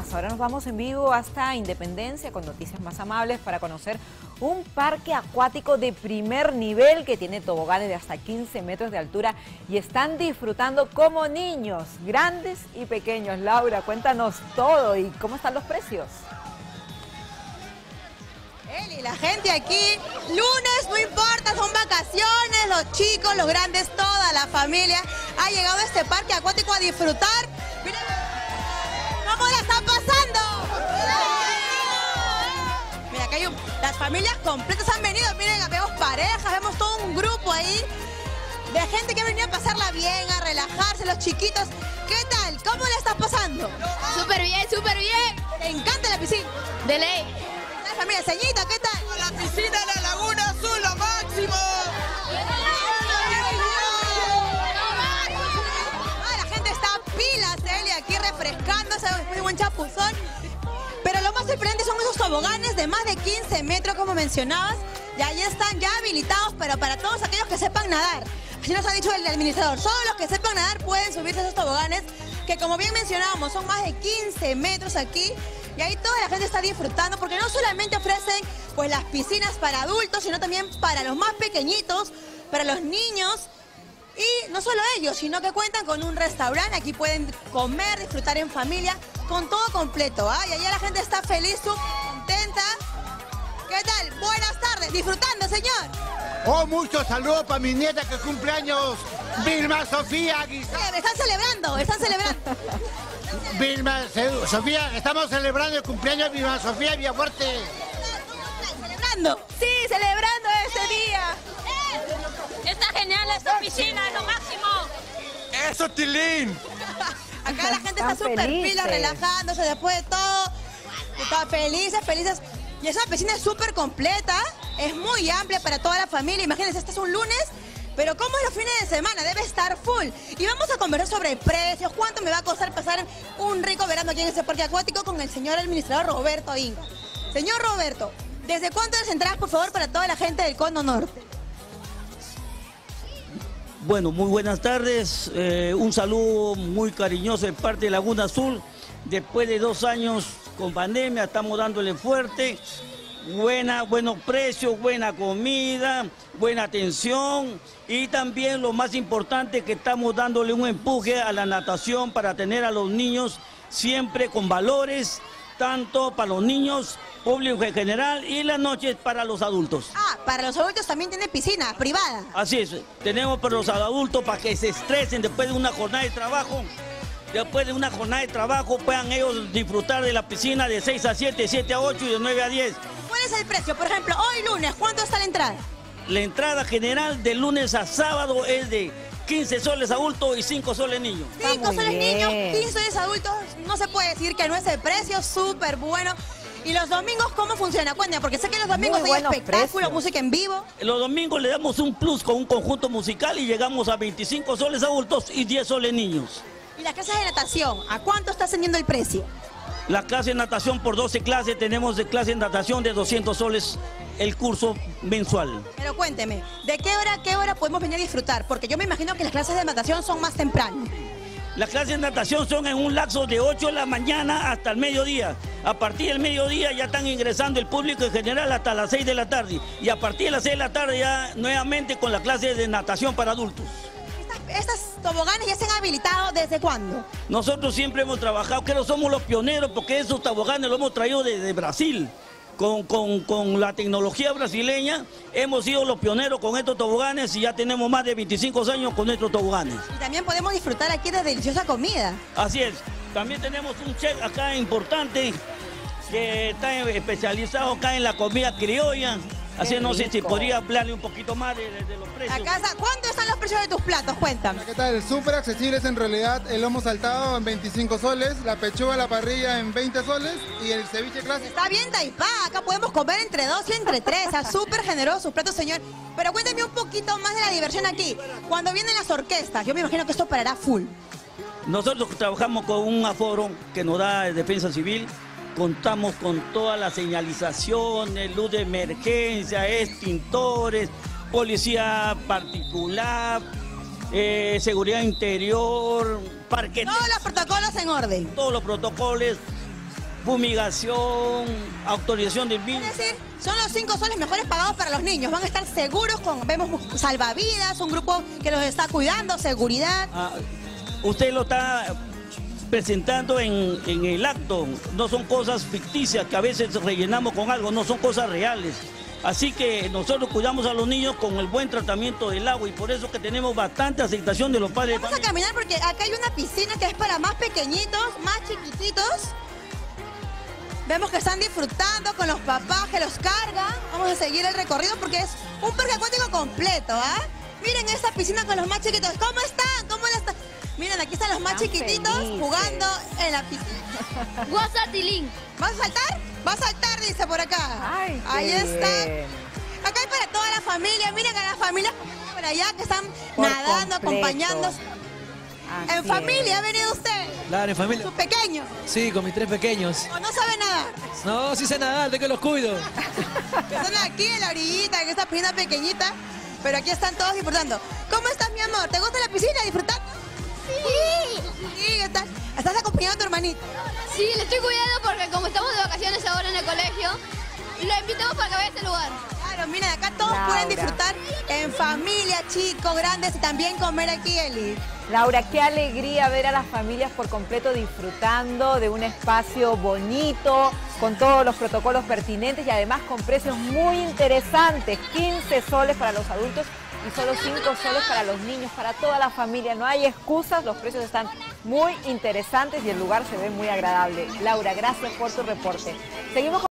más. Ahora nos vamos en vivo hasta Independencia con noticias más amables para conocer un parque acuático de primer nivel que tiene toboganes de hasta 15 metros de altura y están disfrutando como niños, grandes y pequeños. Laura, cuéntanos todo y cómo están los precios. Eli, la gente aquí, lunes, no importa, son vacaciones, los chicos, los grandes, toda la familia ha llegado a este parque acuático a disfrutar. Miren cómo la están pasando. Mira, acá hay las familias completas han venido, miren, vemos parejas, vemos todo un grupo ahí de gente que ha venido a pasarla bien, a relajarse, los chiquitos. ¿Qué tal? ¿Cómo la estás pasando? Súper bien, súper bien. ¿Te encanta la piscina? De ley. Mira, Señita, ¿qué tal? La piscina de la Laguna Azul, lo máximo. Ah, la gente está a pilas, Eli, aquí refrescándose, muy buen chapuzón. Pero lo más sorprendente son esos toboganes de más de 15 metros, como mencionabas. Y ahí están ya habilitados, pero para todos aquellos que sepan nadar. Así nos ha dicho el administrador, solo los que sepan nadar pueden subirse a esos toboganes, que como bien mencionábamos, son más de 15 metros aquí. Y ahí toda la gente está disfrutando porque no solamente ofrecen pues las piscinas para adultos, sino también para los más pequeñitos, para los niños. Y no solo ellos, sino que cuentan con un restaurante. Aquí pueden comer, disfrutar en familia, con todo completo. Y allá la gente está feliz, contenta. ¿Qué tal? Buenas tardes, disfrutando, señor. Oh, muchos saludos para mi nieta que cumple años, Vilma Sofía. Me están celebrando, me están celebrando. Vilma Sofía, estamos celebrando el cumpleaños de Vilma Sofía Villafuerte. ¿Celebrando? Sí, celebrando este día. Está genial esta piscina, es lo máximo. ¡Eso, Tilín! Acá la gente está súper pila, relajándose después de todo. Están felices, felices. Y esa piscina es súper completa, es muy amplia para toda la familia. Imagínense, este es un lunes. Pero ¿cómo es los fines de semana? Debe estar full. Y vamos a conversar sobre precios, cuánto me va a costar pasar un rico verano aquí en este parque acuático con el señor administrador Roberto Inga. Señor Roberto, ¿desde cuánto las entradas, por favor, para toda la gente del Condo Norte? Bueno, muy buenas tardes. Un saludo muy cariñoso de parte de Laguna Azul. Después de 2 años con pandemia, estamos dándole fuerte. Buenos precios, buena comida, buena atención y también lo más importante que estamos dándole un empuje a la natación para tener a los niños siempre con valores, tanto para los niños, público en general y las noches para los adultos. Ah, para los adultos también tiene piscina privada. Así es, tenemos para los adultos para que se estresen después de una jornada de trabajo. Después de una jornada de trabajo puedan ellos disfrutar de la piscina de 6 a 7, 7 a 8 y de 9 a 10. ¿Cuál es el precio? Por ejemplo, hoy lunes, ¿cuánto está la entrada? La entrada general de lunes a sábado es de 15 soles adultos y 5 soles niños. 5 soles niños, 15 soles adultos, no se puede decir que no es el precio, súper bueno. ¿Y los domingos cómo funciona? Cuéntame, porque sé que los domingos hay espectáculos, música en vivo. Los domingos le damos un plus con un conjunto musical y llegamos a 25 soles adultos y 10 soles niños. ¿Y las clases de natación? ¿A cuánto está ascendiendo el precio? La clase de natación por 12 clases, tenemos de clase de natación de 200 soles el curso mensual. Pero cuénteme, ¿de qué hora podemos venir a disfrutar? Porque yo me imagino que las clases de natación son más temprano. Las clases de natación son en un lapso de 8 de la mañana hasta el mediodía. A partir del mediodía ya están ingresando el público en general hasta las 6 de la tarde. Y a partir de las 6 de la tarde ya nuevamente con las clases de natación para adultos. ¿Estos toboganes ya se han habilitado desde cuándo? Nosotros siempre hemos trabajado, creo que somos los pioneros porque esos toboganes los hemos traído desde Brasil. Con la tecnología brasileña hemos sido los pioneros con estos toboganes y ya tenemos más de 25 años con estos toboganes. Y también podemos disfrutar aquí de deliciosa comida. Así es, también tenemos un chef acá importante que está especializado acá en la comida criolla. Así no sé si podría hablarle un poquito más de los precios. Acá, ¿cuántos están los precios de tus platos? Cuéntame. ¿Qué tal? Súper accesibles en realidad. El lomo saltado en 25 soles, la pechuga a la parrilla en 20 soles y el ceviche clásico. Está bien taipá, acá podemos comer entre 2 y entre 3. O sea, súper generosos sus platos, señor. Pero cuéntame un poquito más de la diversión aquí. Cuando vienen las orquestas, yo me imagino que esto parará full. Nosotros trabajamos con un aforo que nos da Defensa Civil. Contamos con todas las señalizaciones, luz de emergencia, extintores, policía particular, seguridad interior, parquetes. Todos los protocolos en orden. Todos los protocolos. fumigación, autorización del BIM. Es decir, son los 5 soles mejores pagados para los niños. Van a estar seguros con, vemos, salvavidas, un grupo que los está cuidando, seguridad. Ah, usted lo está presentando en el acto. No son cosas ficticias que a veces rellenamos con algo, no son cosas reales. Así que nosotros cuidamos a los niños con el buen tratamiento del agua y por eso que tenemos bastante aceptación de los padres. Vamos a caminar porque acá hay una piscina que es para más pequeñitos, más chiquititos. Vemos que están disfrutando con los papás que los cargan. Vamos a seguir el recorrido porque es un parque acuático completo, ¿ah? Miren esta piscina con los más chiquitos. ¿Cómo están? ¿Cómo la están? Miren, aquí están los más chiquititos felices, jugando en la piscina. Guasatilín. ¿Vas a saltar? Va a saltar, dice por acá. Ay, ahí está. Bien. Acá hay para toda la familia. Miren a las familias por allá que están por nadando, acompañándose. ¿En familia ha venido usted? Claro, en familia. ¿Sus pequeños? Sí, con mis 3 pequeños. ¿O no sabe nadar? No, sí sé nadar, de que los cuido. Están aquí en la orillita, en esta piscina pequeñita, pero aquí están todos disfrutando. ¿Cómo estás, mi amor? ¿Te gusta la piscina? ¿Disfrutando? Sí. Sí, ¿estás acompañando a tu hermanito? Sí, le estoy cuidando porque como estamos de vacaciones ahora en el colegio, lo invitamos para que vaya a este lugar. Claro, mira, acá todos pueden disfrutar en familia, chicos, grandes, y también comer aquí, Eli. Laura, qué alegría ver a las familias por completo disfrutando de un espacio bonito, con todos los protocolos pertinentes y además con precios muy interesantes, 15 soles para los adultos y solo 5 soles para los niños, para toda la familia. No hay excusas, los precios están muy interesantes y el lugar se ve muy agradable. Laura, gracias por tu reporte. Seguimos con